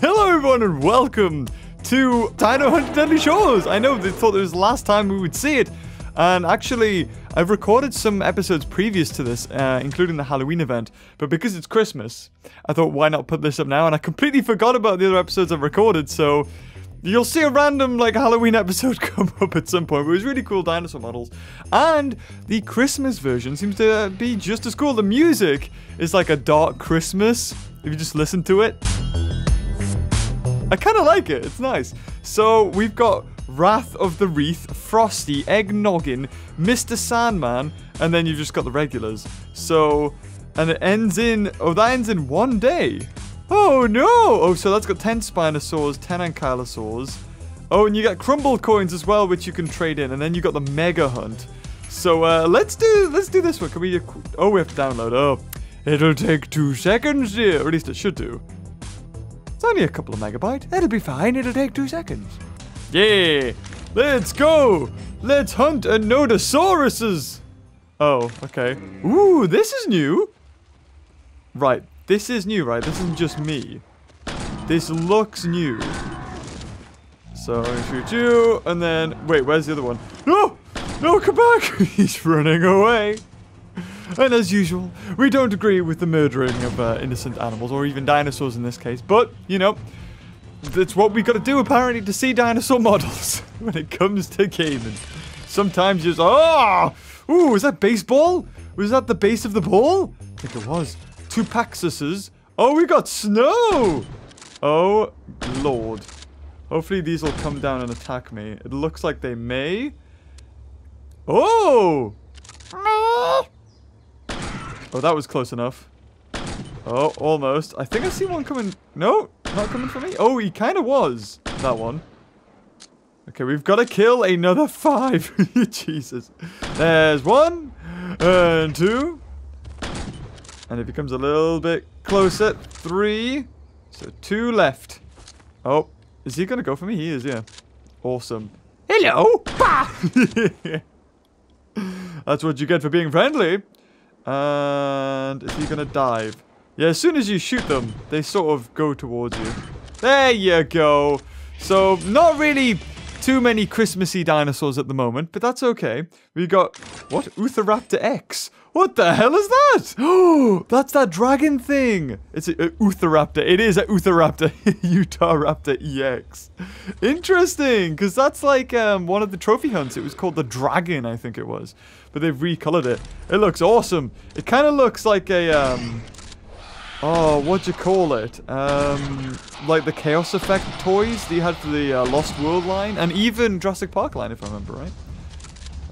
Hello everyone and welcome to Dino Hunter: Deadly Shores! I know, they thought it was the last time we would see it, and actually I've recorded some episodes previous to this, including the Halloween event, but because it's Christmas, I thought why not put this up now, and I completely forgot about the other episodes I've recorded, so you'll see a random, like, Halloween episode come up at some point, but it was really cool dinosaur models, and the Christmas version seems to be just as cool. The music is like a dark Christmas, if you just listen to it. I kind of like it, it's nice. So we've got Wrath of the Wreath, Frosty, Egg Noggin, Mr. Sandman, and then you've just got the regulars. So, and it ends in, oh, that ends in one day. Oh no! Oh, so that's got 10 Spinosaurs, 10 Ankylosaurs. Oh, and you got Crumbled Coins as well, which you can trade in, and then you got the Mega Hunt. So let's do this one. Can we? Oh, we have to download. Oh, it'll take 2 seconds here, or at least it should do. Only a couple of megabytes. It'll be fine. It'll take 2 seconds. Yeah. Let's go. Let's hunt a Nodosauruses. Oh, okay. Ooh, this is new. Right. This is new, right? This isn't just me. This looks new. So, I'm gonna shoot you. And then... Wait, where's the other one? No! No, come back! He's running away. And as usual, we don't agree with the murdering of innocent animals, or even dinosaurs in this case. But, you know, that's what we got to do, apparently, to see dinosaur models when it comes to gaming. Sometimes you just, oh! Ooh, was that baseball? Was that the base of the ball? I think it was. Two Paxuses. Oh, we got snow! Oh, Lord. Hopefully these will come down and attack me. It looks like they may. Oh! Oh, that was close enough. Oh, almost. I think I see one coming. No, not coming for me. Oh, he kind of was. That one. Okay, we've got to kill another 5. Jesus. There's 1. And 2. And if he comes a little bit closer, 3. So 2 left. Oh, is he going to go for me? He is, yeah. Awesome. Hello. That's what you get for being friendly. And is he gonna dive? Yeah, as soon as you shoot them, they sort of go towards you. There you go. So, not really too many Christmassy dinosaurs at the moment, but that's okay. We got, what? Utahraptor X. What the hell is that? Oh, that's that dragon thing. It's a Utahraptor. It is a Utahraptor. Utahraptor EX. Interesting, because that's like one of the trophy hunts. It was called the Dragon, I think it was. But they've recolored it. It looks awesome. It kind of looks like a, oh, what'd you call it? Like the Chaos Effect toys that you had for the Lost World line. And even Jurassic Park line, if I remember right.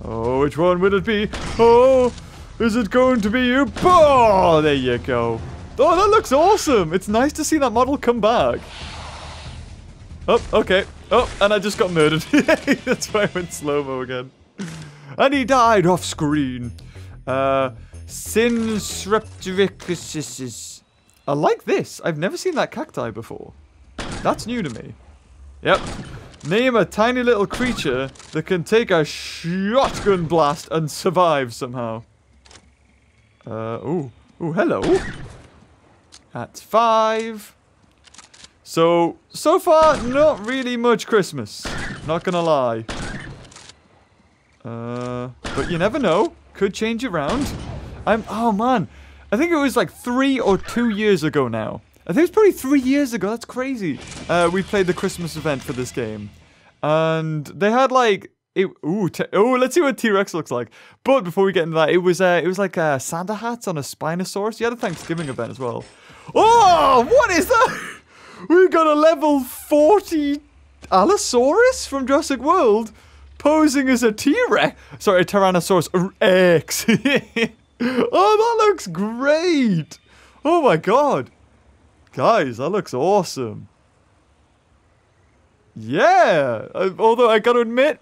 Oh, which one would it be? Oh! Is it going to be you? Oh, there you go. Oh, that looks awesome. It's nice to see that model come back. Oh, okay. Oh, and I just got murdered. That's why I went slow-mo again. And he died off screen. Synsreptoricus. I like this. I've never seen that cacti before. That's new to me. Yep. Name a tiny little creature that can take a shotgun blast and survive somehow. Ooh. Ooh, hello. That's 5. So far, not really much Christmas. Not gonna lie. But you never know. Could change around. Oh man. I think it was like 3 or 2 years ago now. I think it's probably 3 years ago. That's crazy. We played the Christmas event for this game. And they had like... Ooh, let's see what T. rex looks like. But before we get into that, it was like Santa hats on a Spinosaurus. You had a Thanksgiving event as well. Oh, what is that? We got a level 40 Allosaurus from Jurassic World posing as a T. rex. Sorry, a Tyrannosaurus X. Oh, that looks great. Oh my god. Guys, that looks awesome. Yeah. Although I gotta admit,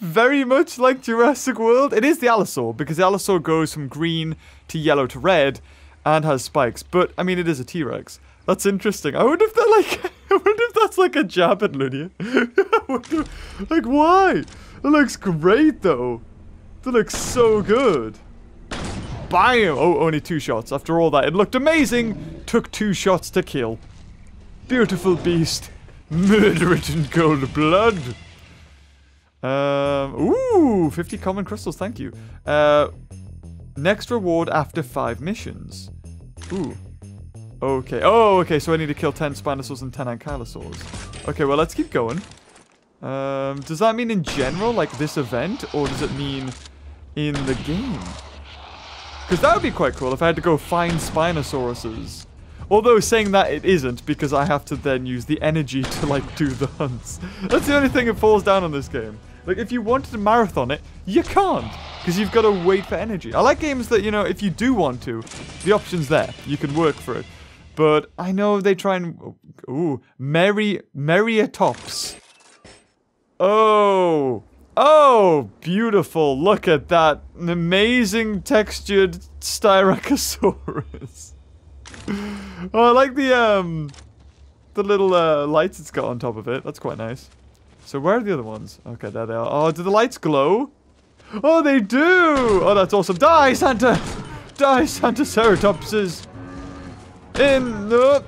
very much like Jurassic World. It is the Allosaur, because the Allosaur goes from green to yellow to red and has spikes. But, I mean, it is a T. rex. That's interesting. I wonder if they're like... I wonder if that's like a jab at Lunia. Like, why? It looks great, though. That looks so good. Bam! Oh, only 2 shots. After all that, it looked amazing. Took 2 shots to kill. beautiful beast. Murder it in cold blood. Ooh, 50 common crystals, thank you. Next reward after 5 missions. Ooh. Okay. Oh, okay, so I need to kill 10 Spinosaurs and 10 Ankylosaurs. Okay, well, let's keep going. Does that mean in general, like this event, or does it mean in the game? Because that would be quite cool if I had to go find Spinosauruses. Although saying that it isn't, because I have to then use the energy to, like, do the hunts. That's the only thing that falls down on this game. Like, if you wanted to marathon it, you can't, because you've got to wait for energy. I like games that, you know, if you do want to, the option's there. You can work for it. But I know they try and... Ooh, Meriotops. Oh. Oh, beautiful. Look at that. An amazing textured Styracosaurus. Oh, I like the little lights it's got on top of it. That's quite nice. So where are the other ones? Okay, there they are. Oh, do the lights glow? Oh, they do! Oh, that's awesome. Die, Santa! Die, Santa Ceratopses! In the...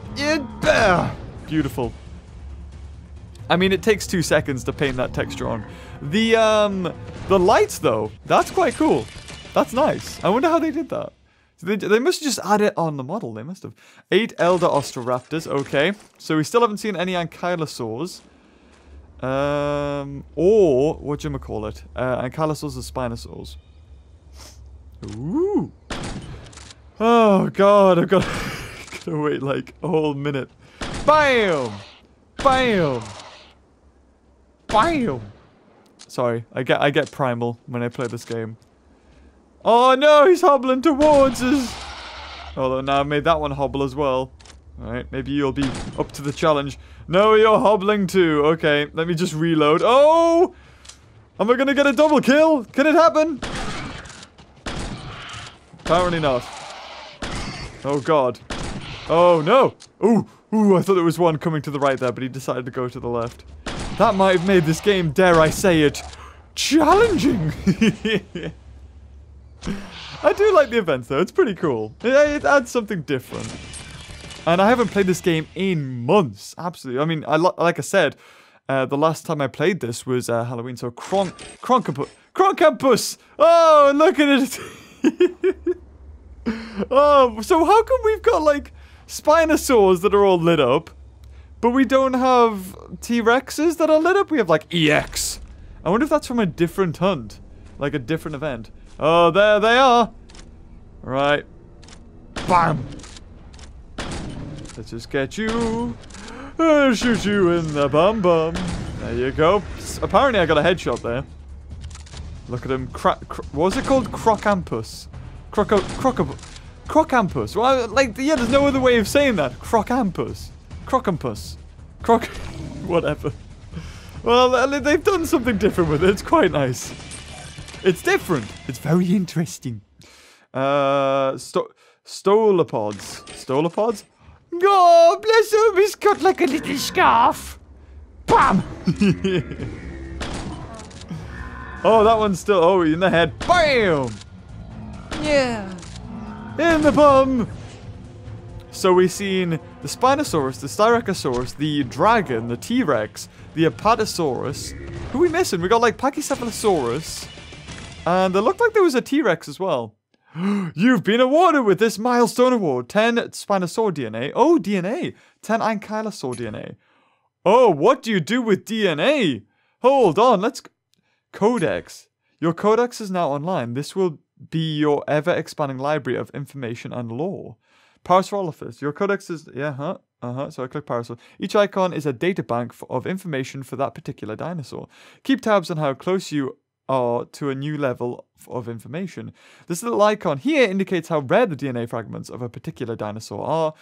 Beautiful. I mean, it takes 2 seconds to paint that texture on. The lights, though, that's quite cool. That's nice. I wonder how they did that. They must have just added it on the model. They must have. 8 Elder Ostroraptors. Okay. So we still haven't seen any Ankylosaurs. Or, what do you call it? Ankylosaurs or Spinosaurs. Ooh. Oh, God. I've got to wait like a whole minute. Bam! Bam! Bam! Sorry. I get primal when I play this game. Oh no, he's hobbling towards us! Although now I made that one hobble as well. Alright, maybe you'll be up to the challenge. No, you're hobbling too. Okay, let me just reload. Oh! Am I gonna get a double kill? Can it happen? Apparently not. Oh god. Oh no! Ooh! Ooh, I thought there was one coming to the right there, but he decided to go to the left. That might have made this game, dare I say it, challenging! I do like the events though, it's pretty cool. It adds something different. And I haven't played this game in months, absolutely. I mean, like I said, the last time I played this was Halloween, so Crocampopus! Oh, look at it! Oh, so how come we've got, like, Spinosaurs that are all lit up, but we don't have T. rexes that are lit up? We have, like, EX. I wonder if that's from a different hunt, like a different event. Oh, there they are! Right. Bam! Let's just get you. I'll shoot you in the bum-bum. There you go. Apparently I got a headshot there. Look at him. What was it called? Crocampus. Crocampus. Well, like, yeah, there's no other way of saying that. Crocampus. Crocampus. Whatever. Well, they've done something different with it. It's quite nice. It's different. It's very interesting. Stolopodes. Stolopodes? Oh, bless him. He's got like a little scarf. Bam! Oh, that one's still... Oh, in the head. Bam! Yeah. In the bum! So we've seen the Spinosaurus, the Styracosaurus, the dragon, the T. rex, the Apatosaurus. Who are we missing? We got like Pachycephalosaurus. And it looked like there was a T. rex as well. You've been awarded with this milestone award. 10 Spinosaur DNA. Oh, DNA. 10 Ankylosaur DNA. Oh, what do you do with DNA? Hold on, let's... Codex. Your codex is now online. This will be your ever-expanding library of information and lore. Parasaurolophus. Your codex is... Yeah, huh? Uh-huh, so I click Parasaur. Each icon is a data bank of information for that particular dinosaur. Keep tabs on how close you... or to a new level of information. This little icon here indicates how rare the DNA fragments of a particular dinosaur are.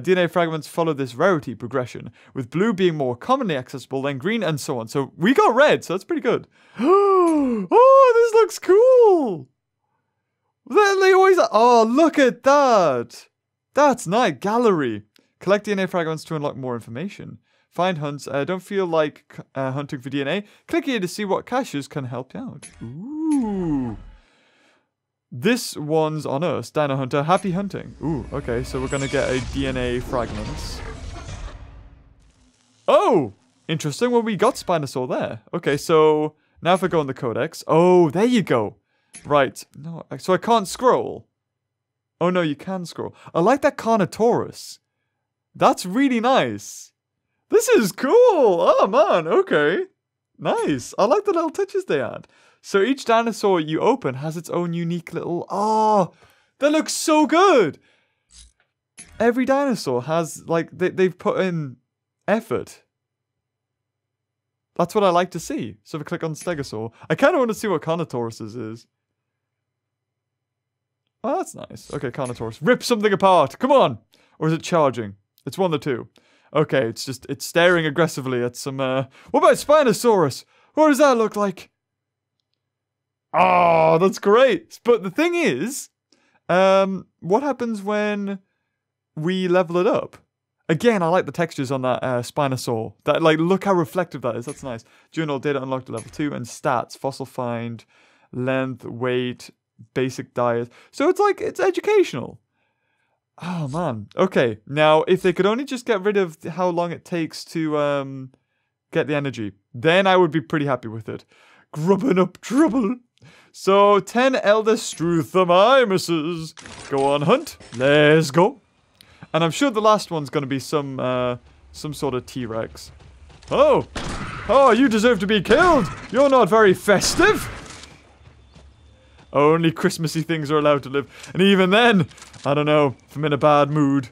DNA fragments follow this rarity progression, with blue being more commonly accessible than green and so on. So we got red, so that's pretty good. Oh, this looks cool! They always... Oh, look at that! That's nice. Gallery. Collect DNA fragments to unlock more information. Find hunts. Don't feel like hunting for DNA. Click here to see what caches can help you out. Ooh. This one's on us. Dino Hunter. Happy hunting. Ooh, okay. So we're going to get a DNA fragments. Oh! Interesting. Well, we got Spinosaur there. Okay, so now if I go on the Codex. Oh, there you go. Right. No, so I can't scroll. Oh, no, you can scroll. I like that Carnotaurus. That's really nice. This is cool. Oh, man. Okay. Nice. I like the little touches they add. So each dinosaur you open has its own unique little... Oh, that looks so good. Every dinosaur has, like, they've put in effort. That's what I like to see. So if I click on Stegosaur, I kind of want to see what Carnotaurus is. Oh, that's nice. Okay, Carnotaurus. Rip something apart. Come on. Or is it charging? It's one of the two. Okay, it's staring aggressively at some, What about Spinosaurus? What does that look like? Oh, that's great. But the thing is, what happens when we level it up? Again, I like the textures on that Spinosaur. That, like, look how reflective that is. That's nice. Journal data unlocked at level 2 and stats. Fossil find, length, weight, basic diet. So it's like, it's educational. Oh, man. Okay, now, if they could only just get rid of how long it takes to get the energy, then I would be pretty happy with it. Grubbing up trouble. So, 10 Elder Struthamimuses. Go on, hunt. Let's go. And I'm sure the last one's going to be some sort of T. rex. Oh! Oh, you deserve to be killed! You're not very festive! Only Christmassy things are allowed to live. And even then, I don't know, if I'm in a bad mood.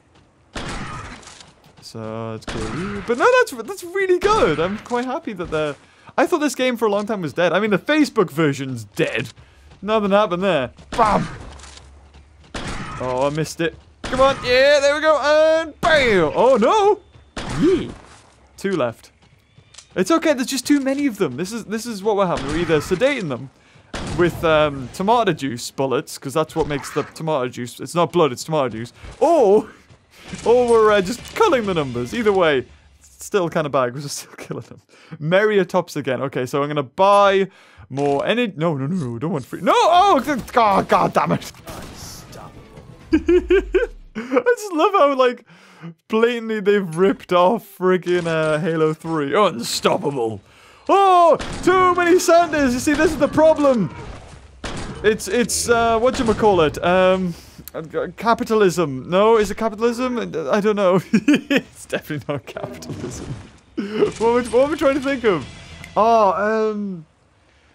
So, let's kill you. But no, that's really good. I'm quite happy that they're... I thought this game for a long time was dead. I mean, the Facebook version's dead. Nothing happened there. Bam! Oh, I missed it. Come on. Yeah, there we go. And bam! Oh, no! Yeah. Two left. It's okay. There's just too many of them. This is what we're having. We're either sedating them with tomato juice bullets, because that's what makes the tomato juice. It's not blood, it's tomato juice. Or we're just culling the numbers. Either way, it's still kind of bad because we're still killing them. Meriotops again. Okay, so I'm going to buy more energy. No, no, no, don't want free. No! Oh, God damn it. I just love how, like, blatantly they've ripped off friggin' Halo 3. Unstoppable. Oh, too many Sanders. You see, this is the problem. It's whatchamacallit? Capitalism. No, is it capitalism? I don't know. It's definitely not capitalism. What am I trying to think of? Oh,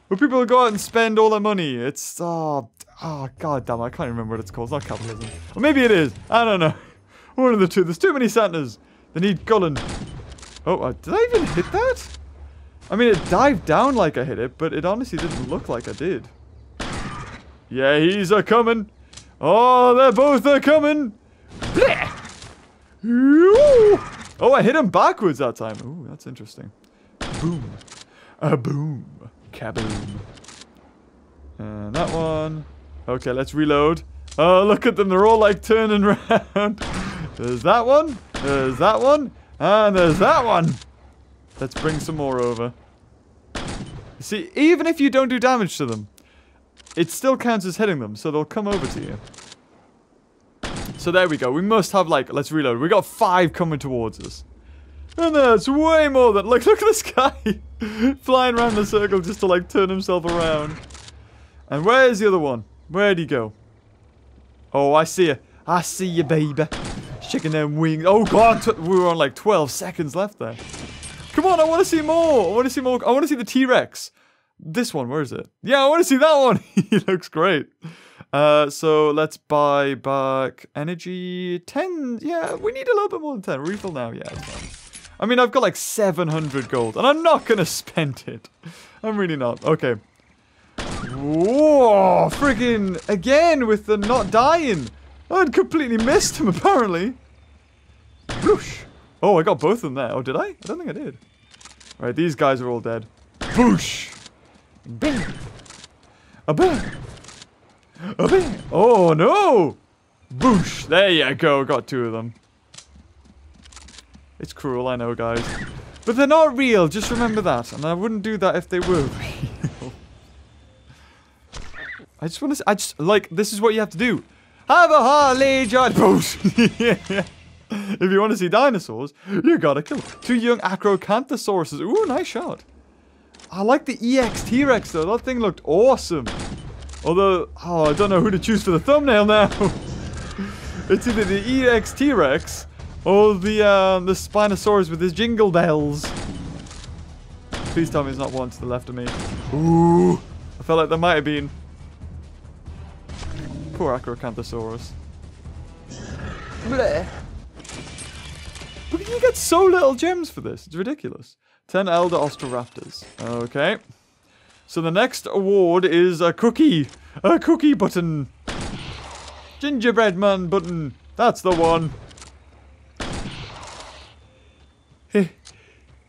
where people go out and spend all their money. It's, oh, God damn it. I can't remember what it's called. It's not capitalism. Or maybe it is. I don't know. One of the two. There's too many Santas. They need Gullen. Oh, did I even hit that? I mean, it dived down like I hit it, but it honestly didn't look like I did. Yeah, he's a-coming. Oh, they're both a-coming. Oh, I hit him backwards that time. Ooh, that's interesting. Boom. A boom. Kaboom. And that one. Okay, let's reload. Oh, look at them. They're all, like, turning around. There's that one. There's that one. And there's that one. Let's bring some more over. See, even if you don't do damage to them, it still counts as hitting them, so they'll come over to you. So there we go. We must have, like, let's reload. We got 5 coming towards us. And that's way more than... Like, look at this guy flying around the circle just to, like, turn himself around. And where's the other one? Where'd he go? Oh, I see you. I see you, baby. Shaking them wings. Oh, God. We were on, like, 12 seconds left there. Come on, I want to see more. I want to see more. I want to see the T. rex. This one, where is it? Yeah, I want to see that one. He looks great. So let's buy back energy. 10. Yeah, we need a little bit more than 10. Refill now. Yeah, that's fine. I mean, I've got like 700 gold, and I'm not going to spend it. I'm really not. Okay. Whoa, friggin' again with the not dying. I'd completely missed him, apparently. Whoosh. Oh, I got both of them there. Oh, did I? I don't think I did. All right, these guys are all dead. Boosh! Bang! A bang! A bang! Oh, no! Boosh! There you go. Got 2 of them. It's cruel, I know, guys. But they're not real. Just remember that. And I wouldn't do that if they were real. I just want to... I just... Like, this is what you have to do. Have a Harley John... Boosh! Yeah. If you want to see dinosaurs, you gotta kill them. Two young Acrocanthosauruses. Ooh, nice shot. I like the EX T. rex though. That thing looked awesome. Although, oh, I don't know who to choose for the thumbnail now. It's either the EX T. rex or the Spinosaurus with his jingle bells. Please tell me there's not one to the left of me. Ooh, I felt like there might have been. Poor Acrocanthosaurus. Blech. But you get so little gems for this. It's ridiculous. 10 elder Ostroraptors. Okay. So the next award is a cookie. A cookie button. Gingerbread man button. That's the one. Hey.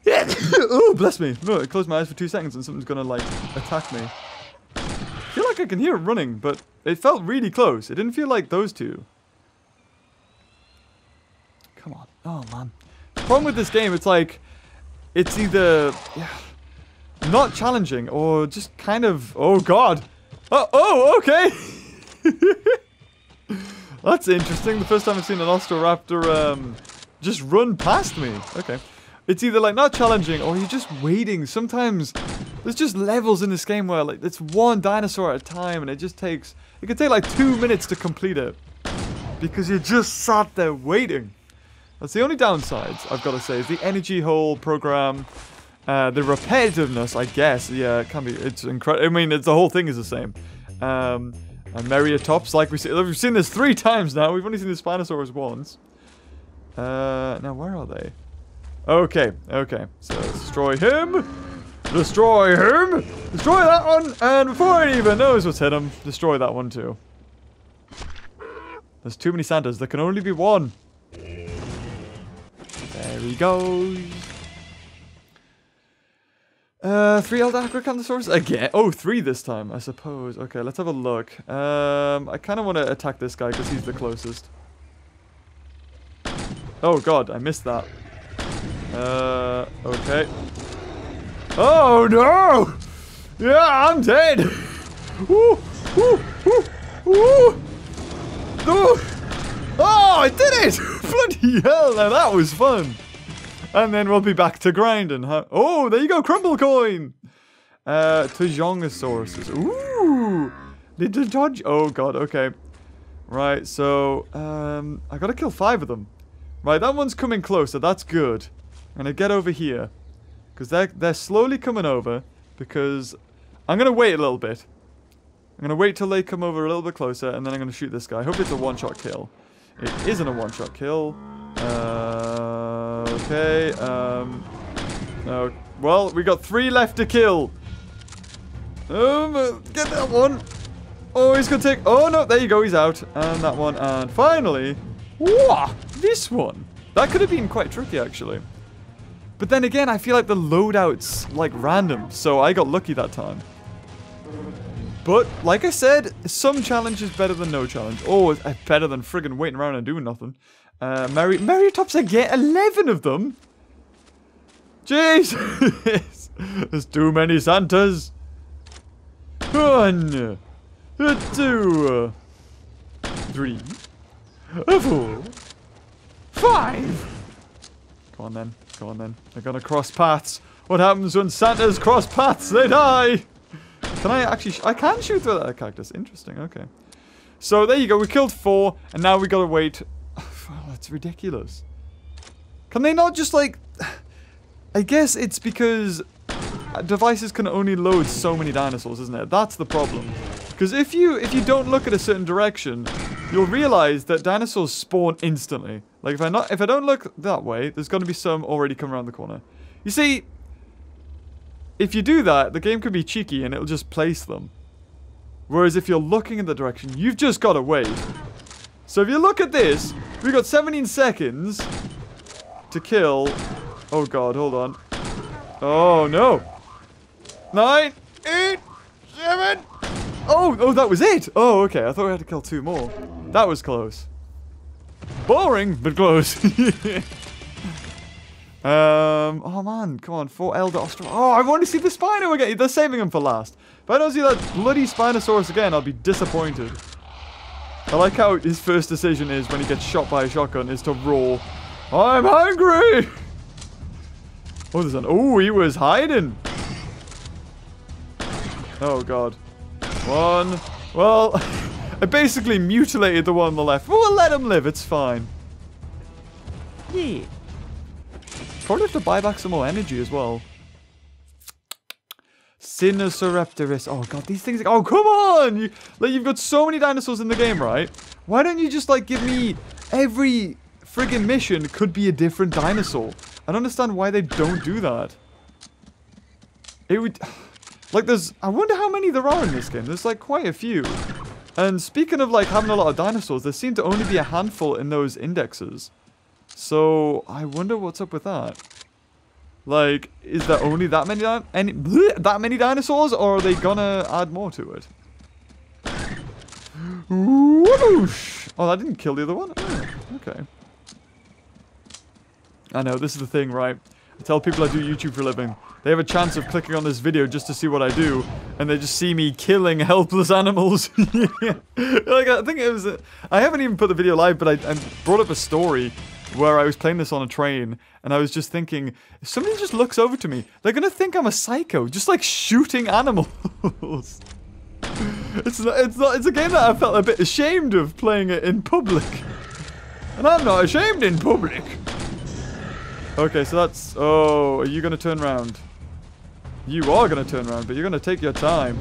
Yeah. Oh, bless me. No, I closed my eyes for 2 seconds and something's gonna, like, attack me. I feel like I can hear it running, but it felt really close. It didn't feel like those two. Come on. Oh, man. The problem with this game, it's like, it's either not challenging or just kind of, oh, God. Oh, okay. That's interesting. The first time I've seen an Ostroraptor just run past me. Okay. It's either, like, not challenging or you're just waiting. Sometimes there's just levels in this game where, like, it's one dinosaur at a time and it just takes, it could take, like, 2 minutes to complete it because you just sat there waiting. That's the only downsides, I've got to say, is the energy hole program, the repetitiveness, I guess. Yeah, it can be, it's incredible. I mean, it's, the whole thing is the same. And Meriotops, like we've seen this 3 times now. We've only seen the Spinosaurus once. Now, where are they? Okay, okay. So, destroy him. Destroy him. Destroy that one. And before it even knows what's hit him, destroy that one too. There's too many Santas. There can only be one. There he goes. 3 elder Acrocanthosaurus again. Oh, 3 this time, I suppose. Okay, let's have a look. I kind of want to attack this guy because he's the closest. Oh God, I missed that. Okay. Oh no! Yeah, I'm dead. Woo! Woo! Woo! Woo! No! Oh, I did it! Bloody hell, now that was fun. And then we'll be back to grinding. Huh? Oh, there you go, Crumble Coin! Tyrannosaurus. Ooh! Little dodge. Oh, God, okay. Right, so, I gotta kill 5 of them. Right, that one's coming closer, that's good. I'm gonna get over here. Because they're slowly coming over. Because I'm gonna wait a little bit. I'm gonna wait till they come over a little bit closer, and then I'm gonna shoot this guy. I hope it's a one-shot kill. It isn't a one-shot kill. Okay. Well, we got 3 left to kill. Get that one. Oh, he's gonna take. Oh no, there you go. He's out. And that one. And finally, whoa, this one. That could have been quite tricky, actually. But then again, I feel like the loadout's like random, so I got lucky that time. But, like I said, some challenge is better than no challenge. Oh, it's better than friggin' waiting around and doing nothing. Meriotops again, 11 of them? Jesus! There's too many Santas. 1, 2, 3, 4, 5. Come on then, come on then. They're gonna cross paths. What happens when Santas cross paths? They die! Can I actually... I can shoot through that cactus. Interesting, okay. So, there you go. We killed 4, and now we gotta wait. Oh, that's ridiculous. Can they not just, like... I guess it's because devices can only load so many dinosaurs, isn't it? That's the problem. Because if you don't look at a certain direction, you'll realize that dinosaurs spawn instantly. Like, if I don't look that way, there's gonna be some already come around the corner. You see... If you do that, the game can be cheeky and it'll just place them. Whereas if you're looking in the direction, you've just got to wait. So if you look at this, we've got 17 seconds to kill. Oh God, hold on. Oh no. 9, 8, 7. Oh, that was it. Oh, okay. I thought we had to kill 2 more. That was close. Boring, but close. Oh man, come on, 4 elder Ostrom. Oh, I've already seen the Spino again. They're saving him for last. If I don't see that bloody Spinosaurus again, I'll be disappointed. I like how his first decision is when he gets shot by a shotgun is to roar, "I'm hungry!" Oh, there's an... Oh, he was hiding. Oh, God. One. Well, I basically mutilated the one on the left. Well, let him live. It's fine. Yeah. Probably have to buy back some more energy as well. Sinoceratops. Oh, God. These things... Oh, come on! You've got so many dinosaurs in the game, right? Why don't you just, like, give me... Every friggin' mission could be a different dinosaur. I don't understand why they don't do that. It would... Like, there's... I wonder how many there are in this game. There's, like, quite a few. And speaking of, like, having a lot of dinosaurs, there seem to only be a handful in those indexes. So, I wonder what's up with that. Like, is there only that many dinosaurs, or are they gonna add more to it? Whoosh! Oh, that didn't kill the other one? Oh, okay. I know, this is the thing, right? I tell people I do YouTube for a living. They have a chance of clicking on this video just to see what I do, and they just see me killing helpless animals. Like, I think it was... I haven't even put the video live, but I brought up a story where I was playing this on a train, and I was just thinking, if somebody just looks over to me, they're gonna think I'm a psycho, just, like, shooting animals. It's a game that I felt a bit ashamed of playing it in public. And I'm not ashamed in public. Okay, so that's... Oh, are you going to turn around? You are going to turn around, but you're going to take your time.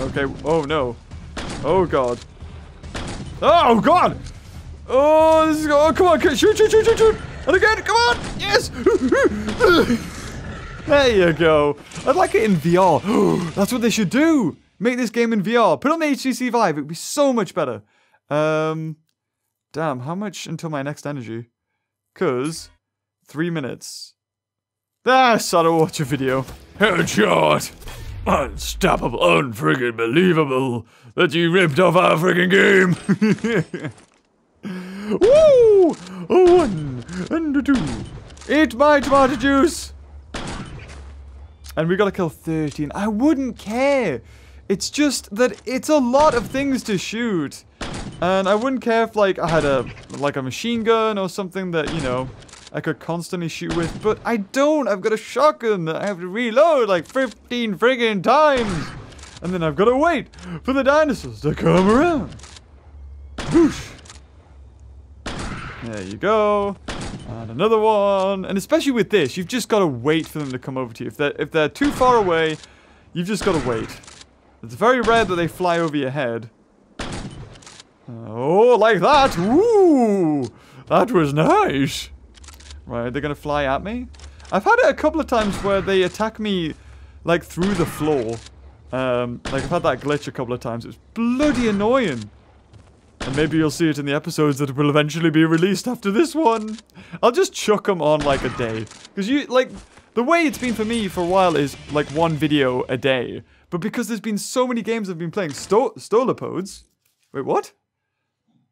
Okay, oh no. Oh god. Oh god! Oh, this is... Oh, come on, shoot, shoot, shoot, shoot, shoot! And again, come on! Yes! There you go. I'd like it in VR. That's what they should do! Make this game in VR. Put it on the HTC Vive, it'd be so much better. Damn, how much until my next energy? 'Cause 3 minutes. I started to watch a video. Headshot! Unstoppable, unfriggin' believable that you ripped off our friggin' game! Woo! A one and a two. Eat my tomato juice! And we gotta kill 13. I wouldn't care! It's just that it's a lot of things to shoot. And I wouldn't care if, like, I had a machine gun or something that, you know, I could constantly shoot with. But I don't. I've got a shotgun that I have to reload, like, 15 friggin' times. And then I've got to wait for the dinosaurs to come around. Whoosh. There you go. And another one. And especially with this, you've just got to wait for them to come over to you. If they're too far away, you've just got to wait. It's very rare that they fly over your head. Oh, like that! Ooh! That was nice! Right, they're gonna fly at me? I've had it a couple of times where they attack me, like, through the floor. Like, I've had that glitch a couple of times. It was bloody annoying! And maybe you'll see it in the episodes that will eventually be released after this one. I'll just chuck them on, like, a day. Because you, like, the way it's been for me for a while is, like, one video a day. But because there's been so many games I've been playing, Stolopodes... Wait, what?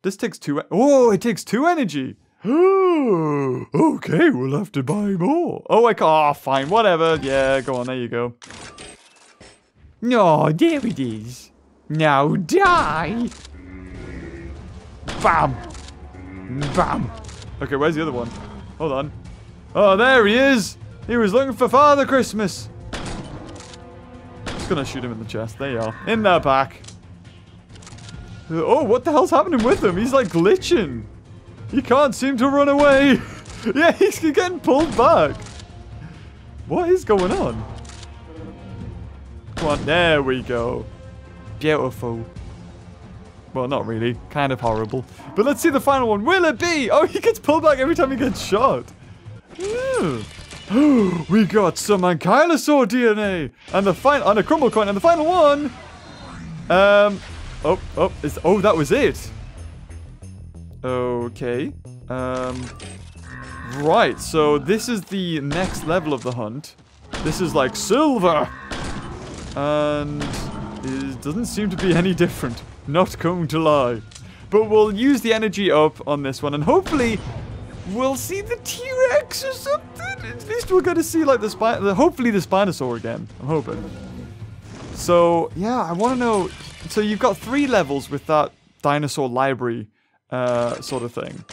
This takes 2... Oh, it takes 2 energy. Oh, okay, we'll have to buy more. Oh, I can't... Oh, fine, whatever. Yeah, go on, there you go. No, oh, there it is. Now die. Bam. Bam. Okay, where's the other one? Hold on. Oh, there he is. He was looking for Father Christmas. Just gonna shoot him in the chest. There you are. In the back. Oh, what the hell's happening with him? He's, like, glitching. He can't seem to run away. Yeah, he's getting pulled back. What is going on? Come on, there we go. Beautiful. Well, not really. Kind of horrible. But let's see the final one. Will it be? Oh, he gets pulled back every time he gets shot. Yeah. We got some Ankylosaur DNA. And the final... And a Crumbled Coin. And the final one... Oh, that was it. Okay. Right, so this is the next level of the hunt. This is like silver. And it doesn't seem to be any different. Not going to lie. But we'll use the energy up on this one. And hopefully, we'll see the T. rex or something. At least we're going to see, like, hopefully the Spinosaur again. I'm hoping. So, yeah, I want to know... So you've got 3 levels with that dinosaur library sort of thing.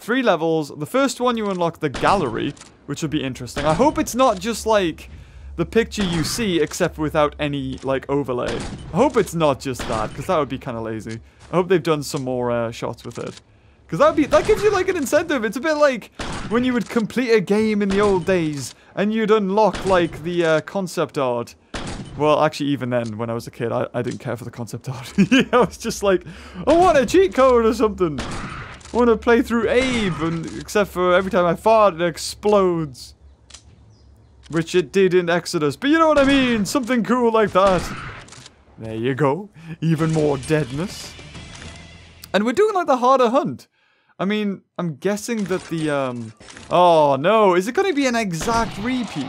3 levels. The first one you unlock the gallery, which would be interesting. I hope it's not just like the picture you see except without any like overlay. I hope it's not just that, because that would be kind of lazy. I hope they've done some more shots with it. Because that gives you like an incentive. It's a bit like when you would complete a game in the old days and you'd unlock like the concept art. Well, actually, even then, when I was a kid, I didn't care for the concept art. I was just like, I want a cheat code or something. I want to play through Abe, and except for every time I fart, it explodes. Which it did in Exodus, but you know what I mean. Something cool like that. There you go. Even more deadness. And we're doing like the harder hunt. I mean, I'm guessing that the, oh no, is it going to be an exact repeat?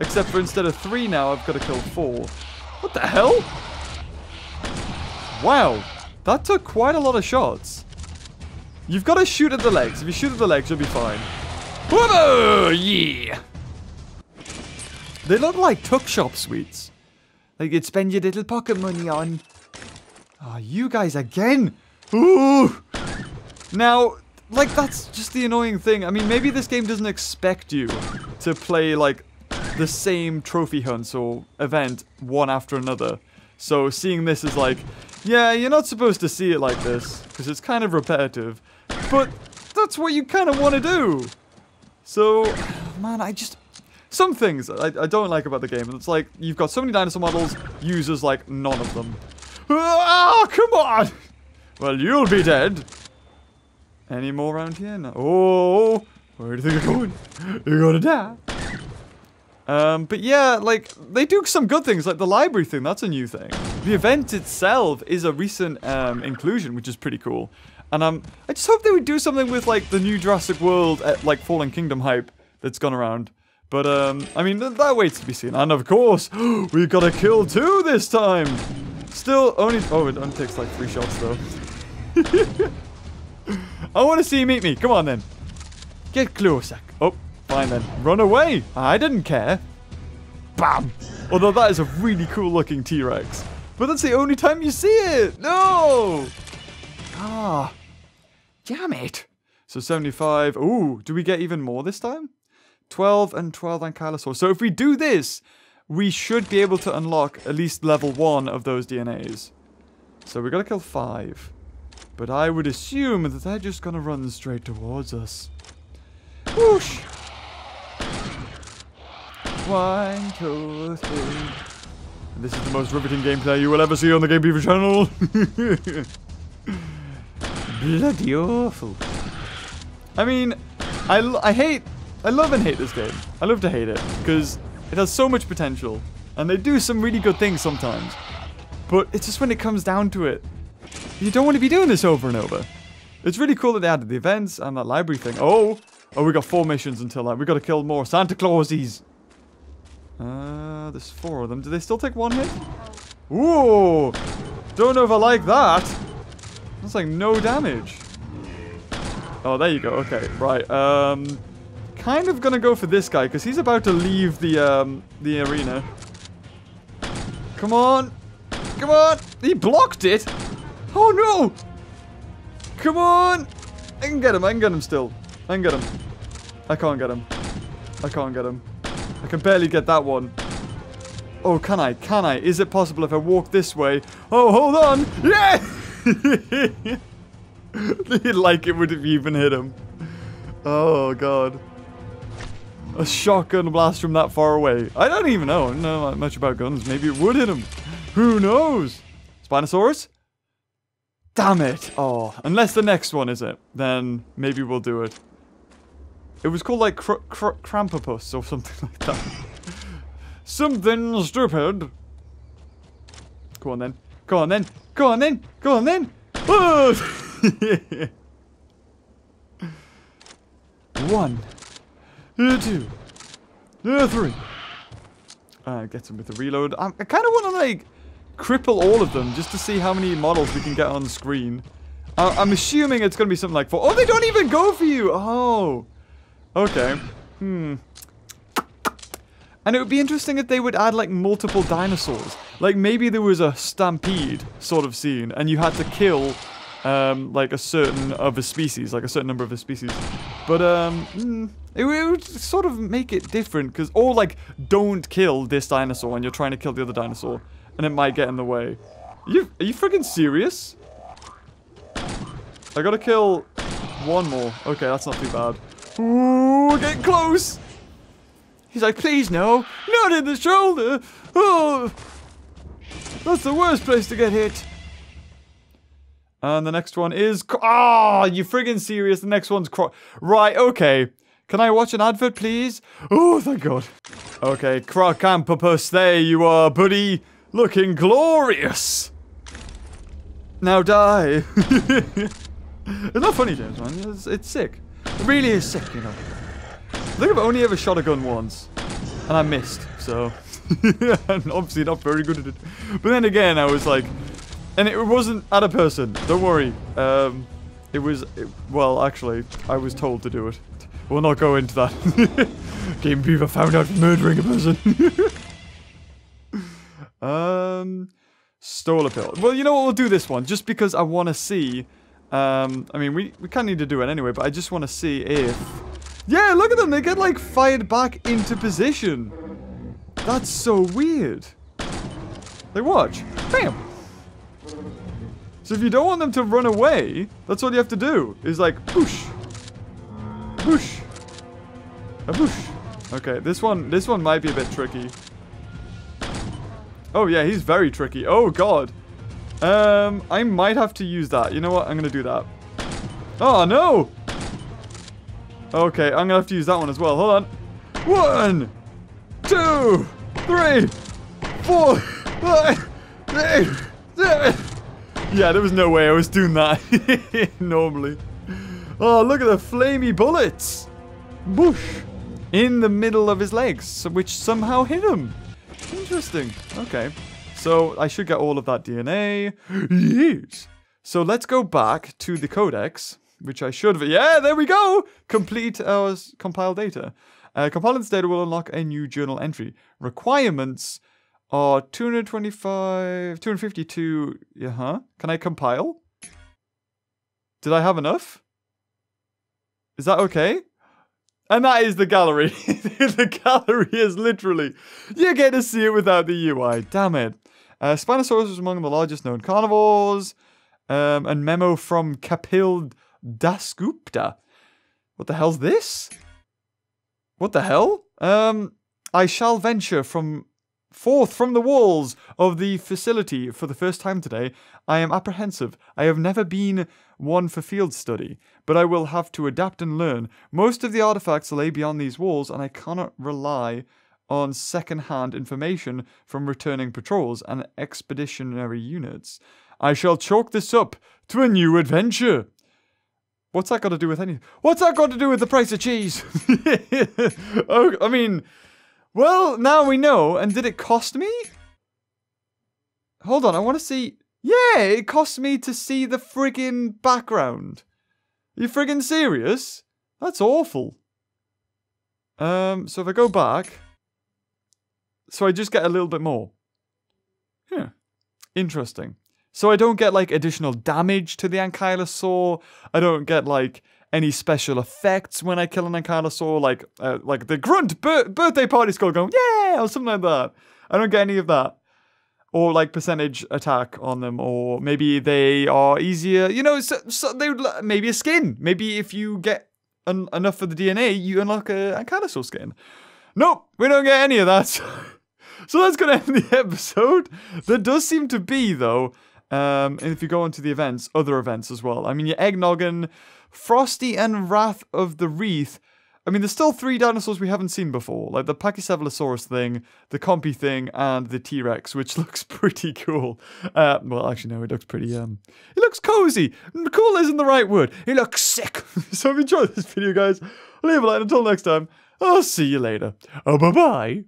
Except for instead of 3 now, I've got to kill 4. What the hell? Wow, that took quite a lot of shots. You've got to shoot at the legs. If you shoot at the legs, you'll be fine. Whoa, yeah! They look like tuck shop sweets. Like you'd spend your little pocket money on. Ah, oh, you guys again! Ooh! Now, like, that's just the annoying thing. I mean, maybe this game doesn't expect you to play, like, the same trophy hunts or event one after another. So seeing this is like, yeah, you're not supposed to see it like this, because it's kind of repetitive. But that's what you kind of want to do. So, man, I just... Some things I don't like about the game. It's like, you've got so many dinosaur models, uses, like, none of them. Ah, come on! Well, you'll be dead. Any more around here? No. Oh, where do you think you're going? You're gonna die. But yeah, like, they do some good things, like the library thing, that's a new thing. The event itself is a recent inclusion, which is pretty cool. And I just hope they would do something with, like, the new Jurassic World, like, Fallen Kingdom hype that's gone around. But, I mean, that waits to be seen. And of course, we've got to kill 2 this time! Still, only- oh, it only takes, like, 3 shots, though. I want to see him eat me. Come on, then. Get closer. Oh, fine, then. Run away. I didn't care. Bam. Although that is a really cool-looking T. rex. But that's the only time you see it. No. Ah. Damn it. So 75. Ooh, do we get even more this time? 12 and 12 Ankylosaurs. So if we do this, we should be able to unlock at least level 1 of those DNAs. So we got to kill 5. But I would assume that they're just gonna run straight towards us. Whoosh! 1, 2, 3. And this is the most riveting gameplay you will ever see on the Game Beaver channel. Bloody awful. I mean, I love and hate this game. I love to hate it, because it has so much potential. And they do some really good things sometimes. But it's just when it comes down to it, you don't want to be doing this over and over. It's really cool that they added the events and that library thing. Oh, we got 4 missions until that. We got to kill more Santa Clauses. There's 4 of them. Do they still take 1 hit? Ooh, don't know if I like that. That's like no damage. Oh, there you go. Okay, right. Kind of gonna go for this guy because he's about to leave the arena. Come on, come on. He blocked it. Oh no! Come on! I can get him, I can get him still. I can get him. I can't get him. I can't get him. I can barely get that one. Oh, can I? Can I? Is it possible if I walk this way? Oh, hold on! Yeah! Like it would have even hit him. Oh, God. A shotgun blast from that far away. I don't even know. I don't know much about guns. Maybe it would hit him. Who knows? Spinosaurus? Damn it. Oh, unless the next one is it, then maybe we'll do it. It was called like Crocampopus or something like that. Something stupid. Go on then. Go on then. Go on then. Go on then. Oh! 1, 2, 3. Get him with the reload. I kind of want to like... cripple all of them just to see how many models we can get on screen. I'm assuming it's going to be something like 4. Oh, they don't even go for you. Oh, okay. And it would be interesting if they would add like multiple dinosaurs. Like maybe there was a stampede sort of scene and you had to kill like a certain other species, like a certain number of the species. But it would sort of make it different, because or like don't kill this dinosaur and you're trying to kill the other dinosaur and it might get in the way. Are you freaking serious? I gotta kill one more. Okay, that's not too bad. Ooh, get close! He's like, please no, not in the shoulder! Oh! That's the worst place to get hit. And the next one is... Ah, you friggin' serious? The next one's... Right, okay. Can I watch an advert, please? Oh, thank God. Okay, Crocampopus, there you are, buddy. Looking glorious. Now die. It's not funny, James, man. It's sick. It really is sick, you know. I think I've only ever shot a gun once. And I missed, so... I'm obviously not very good at it. But then again, I was like... And it wasn't at a person. Don't worry. It was... well, actually, I was told to do it. We'll not go into that. Game Beaver found out murdering a person. Stolopodes. Well, you know what? We'll do this one. Just because I want to see... I mean, we kind of need to do it anyway, but I just want to see if... Yeah, look at them. They get, like, fired back into position. That's so weird. They watch. Bam! So if you don't want them to run away, that's all you have to do, is like, push, push, a push. Okay, this one might be a bit tricky. Oh yeah, he's very tricky. Oh God. I might have to use that. You know what? I'm going to do that. Oh no. Okay, I'm going to have to use that one as well. Hold on. 1, 2, 3, 4, 5, 6, 7. Yeah, there was no way I was doing that normally. Oh, look at the flamey bullets. Boosh. In the middle of his legs, which somehow hit him. Interesting. Okay. So, I should get all of that DNA. Yes. So, let's go back to the codex, which I should... Yeah, there we go. Complete our compiled data. Compiled this data will unlock a new journal entry. Requirements... Oh, 225, 252, uh-huh. Can I compile? Did I have enough? Is that okay? And that is the gallery. The gallery is literally, you get to see it without the UI, damn it. Spinosaurus was among the largest known carnivores. And memo from Kapil Dasgupta. What the hell's this? What the hell? I shall venture from... Forth from the walls of the facility for the first time today. I am apprehensive. I have never been one for field study, but I will have to adapt and learn. Most of the artifacts lay beyond these walls, and I cannot rely on second-hand information from returning patrols and expeditionary units. I shall chalk this up to a new adventure. What's that got to do with anything? What's that got to do with the price of cheese? Oh, I mean... Well, now we know. And did it cost me? Hold on, I want to see... Yeah, it cost me to see the friggin' background. Are you friggin' serious? That's awful. So if I go back... So I just get a little bit more. Huh. Interesting. So I don't get, like, additional damage to the Ankylosaur. I don't get, like... Any special effects when I kill an Ankylosaur, like the grunt birthday party skull going, yeah, or something like that. I don't get any of that. Or like percentage attack on them, or maybe they are easier, you know, so they would, maybe a skin. Maybe if you get enough for the DNA, you unlock an Ankylosaur skin. Nope, we don't get any of that. So that's going to end the episode. There does seem to be, though, and if you go on to the events, other events as well. I mean, your Eggnoggin... Frosty and Wrath of the Wreath. I mean, there's still 3 dinosaurs we haven't seen before. Like the Pachycephalosaurus thing, the Compy thing, and the T. rex, which looks pretty cool. Well, actually, no, it looks pretty... It looks cozy. Cool isn't the right word. It looks sick. So if you enjoyed this video, guys, leave a like. Until next time, I'll see you later. Oh, bye-bye.